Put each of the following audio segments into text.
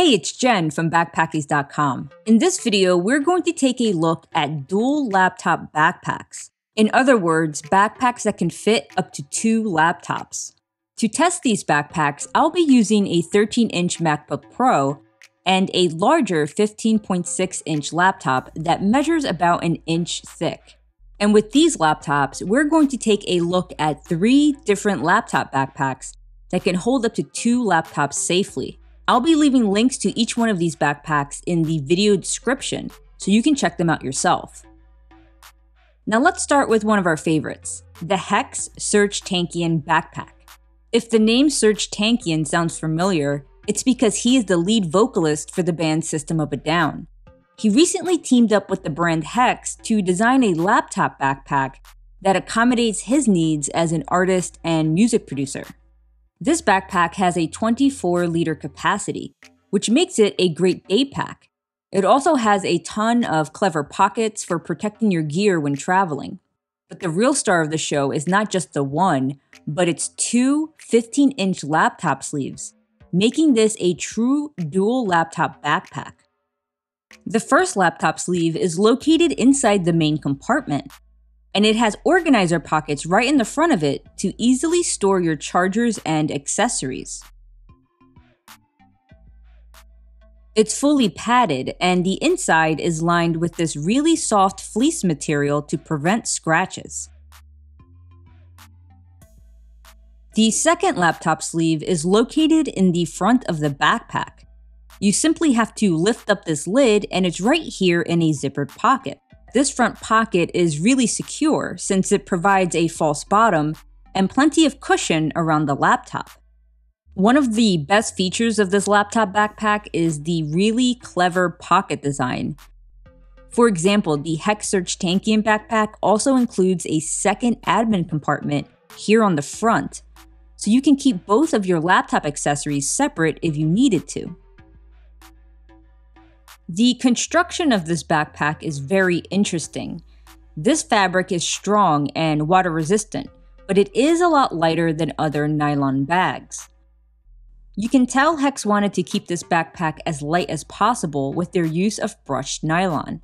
Hey, it's Jen from Backpackies.com. In this video, we're going to take a look at dual laptop backpacks. In other words, backpacks that can fit up to two laptops. To test these backpacks, I'll be using a 13-inch MacBook Pro and a larger 15.6-inch laptop that measures about an inch thick. And with these laptops, we're going to take a look at three different laptop backpacks that can hold up to two laptops safely. I'll be leaving links to each one of these backpacks in the video description so you can check them out yourself. Now let's start with one of our favorites, the Hex Serj Tankian backpack. If the name Serj Tankian sounds familiar, it's because he is the lead vocalist for the band System of a Down. He recently teamed up with the brand Hex to design a laptop backpack that accommodates his needs as an artist and music producer. This backpack has a 24-liter capacity, which makes it a great day pack. It also has a ton of clever pockets for protecting your gear when traveling. But the real star of the show is not just the one, but it's two 15-inch laptop sleeves, making this a true dual laptop backpack. The first laptop sleeve is located inside the main compartment, and it has organizer pockets right in the front of it to easily store your chargers and accessories. It's fully padded, and the inside is lined with this really soft fleece material to prevent scratches. The second laptop sleeve is located in the front of the backpack. You simply have to lift up this lid, and it's right here in a zippered pocket. This front pocket is really secure since it provides a false bottom and plenty of cushion around the laptop. One of the best features of this laptop backpack is the really clever pocket design. For example, the Hex Serj Tankian backpack also includes a second admin compartment here on the front, so you can keep both of your laptop accessories separate if you needed to. The construction of this backpack is very interesting. This fabric is strong and water resistant, but it is a lot lighter than other nylon bags. You can tell Hex wanted to keep this backpack as light as possible with their use of brushed nylon,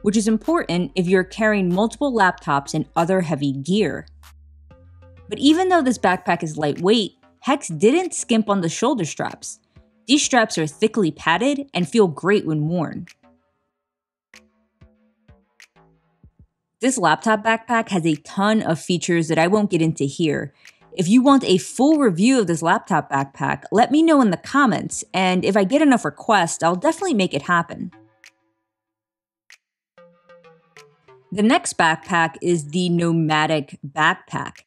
which is important if you're carrying multiple laptops and other heavy gear. But even though this backpack is lightweight, Hex didn't skimp on the shoulder straps. These straps are thickly padded and feel great when worn. This laptop backpack has a ton of features that I won't get into here. If you want a full review of this laptop backpack, let me know in the comments, and if I get enough requests, I'll definitely make it happen. The next backpack is the Nomatic backpack.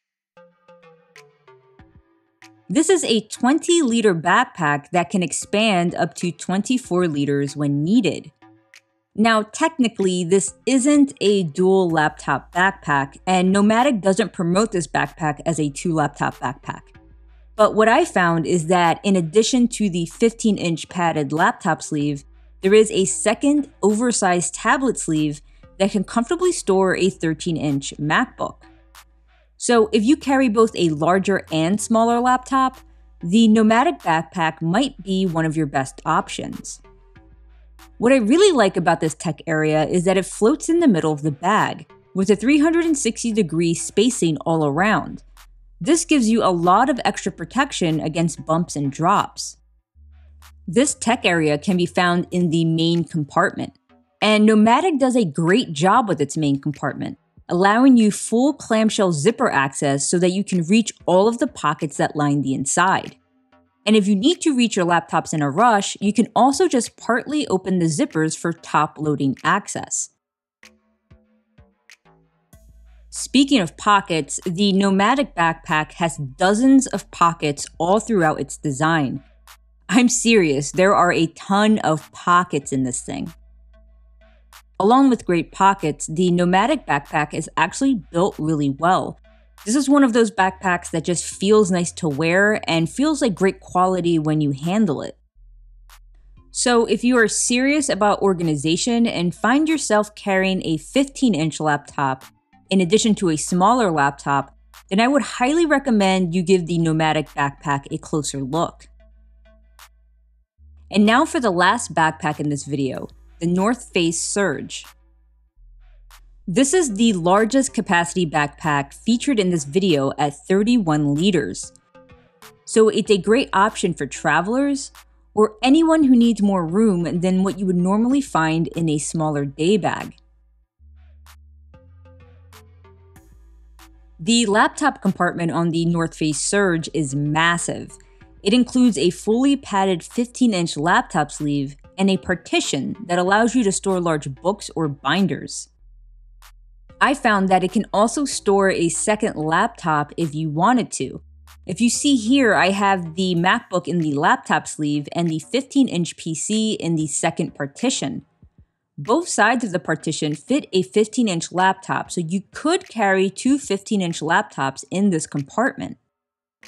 This is a 20-liter backpack that can expand up to 24 liters when needed. Now, technically, this isn't a dual laptop backpack, and Nomatic doesn't promote this backpack as a two-laptop backpack. But what I found is that in addition to the 15-inch padded laptop sleeve, there is a second oversized tablet sleeve that can comfortably store a 13-inch MacBook. So if you carry both a larger and smaller laptop, the Nomatic backpack might be one of your best options. What I really like about this tech area is that it floats in the middle of the bag, with a 360-degree spacing all around. This gives you a lot of extra protection against bumps and drops. This tech area can be found in the main compartment, and Nomatic does a great job with its main compartment, allowing you full clamshell zipper access so that you can reach all of the pockets that line the inside. And if you need to reach your laptops in a rush, you can also just partly open the zippers for top-loading access. Speaking of pockets, the Nomatic backpack has dozens of pockets all throughout its design. I'm serious, there are a ton of pockets in this thing. Along with great pockets, the Nomatic backpack is actually built really well. This is one of those backpacks that just feels nice to wear and feels like great quality when you handle it. So if you are serious about organization and find yourself carrying a 15-inch laptop in addition to a smaller laptop, then I would highly recommend you give the Nomatic backpack a closer look. And now for the last backpack in this video, the North Face Surge. This is the largest capacity backpack featured in this video at 31 liters. So it's a great option for travelers or anyone who needs more room than what you would normally find in a smaller day bag. The laptop compartment on the North Face Surge is massive. It includes a fully padded 15-inch laptop sleeve and a partition that allows you to store large books or binders. I found that it can also store a second laptop if you wanted to. If you see here, I have the MacBook in the laptop sleeve and the 15-inch PC in the second partition. Both sides of the partition fit a 15-inch laptop, so you could carry two 15-inch laptops in this compartment.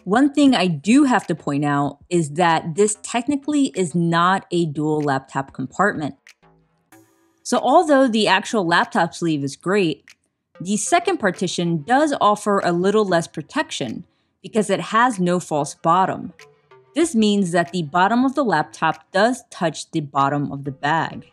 One thing I do have to point out is that this technically is not a dual laptop compartment. So although the actual laptop sleeve is great, the second partition does offer a little less protection because it has no false bottom. This means that the bottom of the laptop does touch the bottom of the bag.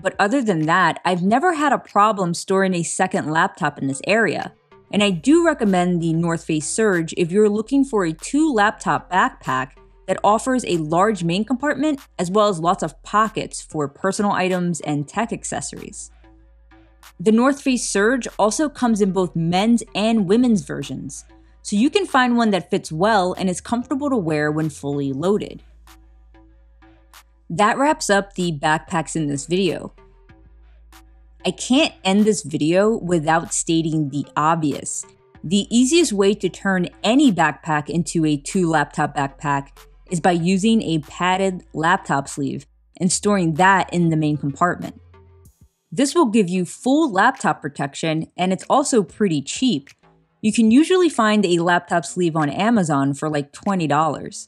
But other than that, I've never had a problem storing a second laptop in this area. And I do recommend the North Face Surge if you're looking for a two-laptop backpack that offers a large main compartment as well as lots of pockets for personal items and tech accessories. The North Face Surge also comes in both men's and women's versions, so you can find one that fits well and is comfortable to wear when fully loaded. That wraps up the backpacks in this video. I can't end this video without stating the obvious. The easiest way to turn any backpack into a two-laptop backpack is by using a padded laptop sleeve and storing that in the main compartment. This will give you full laptop protection, and it's also pretty cheap. You can usually find a laptop sleeve on Amazon for like $20.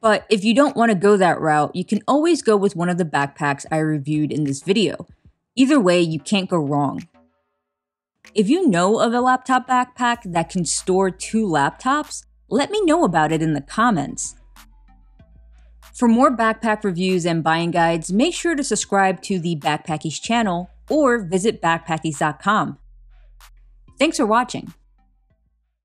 But if you don't want to go that route, you can always go with one of the backpacks I reviewed in this video. Either way, you can't go wrong. If you know of a laptop backpack that can store two laptops, let me know about it in the comments. For more backpack reviews and buying guides, make sure to subscribe to the Backpackies channel or visit backpackies.com. Thanks for watching.